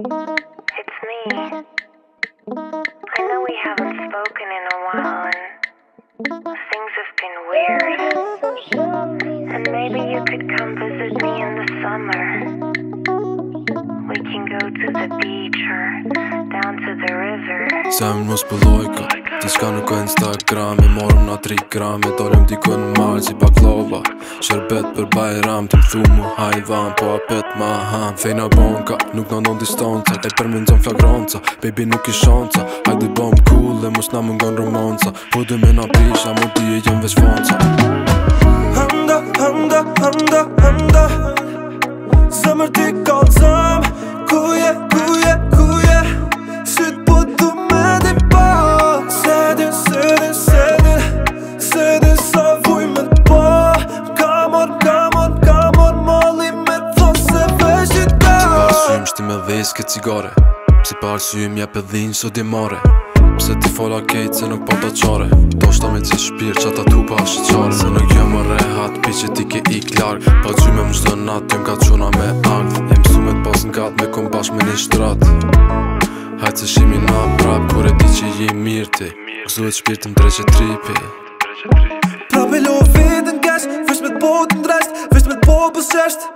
It's me. I know we haven't spoken in a while and things have been weird. And maybe you could come visit me in the summer. We can go to the beach or down to the river. Sam mos pëllojka, ti shka nuk e Instagram. I morëm na 3 gram, e dolim diku në malë si baklava. Shërbet për bajram, ti më thu mu hajvan, po apet ma ham. Fejna banka, nuk na ndon distanca, e përmendon flagranca. Baby nuk i shanca, hajde bëm cool e mos na mungon romanca. Po du me na prisha, mo ti e jem veç fanca. Handa Zemër ti kalzam, kuje Syt po du me din pa Sedin sa vuj me t'pa Kamor mali me t'thon se veshit ka Ti pa shumë shti me ves ke cigare Pse pa arsujim jep e dhin sot je mare Pse ti fola kejt se nuk pata qare Do shta me qe shpir qa ta tupa ashe qare Se nuk jo më rehat pi që ti ke ik larg Pa gjyme më shdo nat t'jom ka quna me akt E mësumet pas n'gat me kom bashk me një shtrat Hajt se shimi na prap kur e ti që je mirti Gzuhet shpirti më dreqe tripi Prap e lo vedin kesh Vesh me t'bo t'ndresht Vesh me t'bo pësesht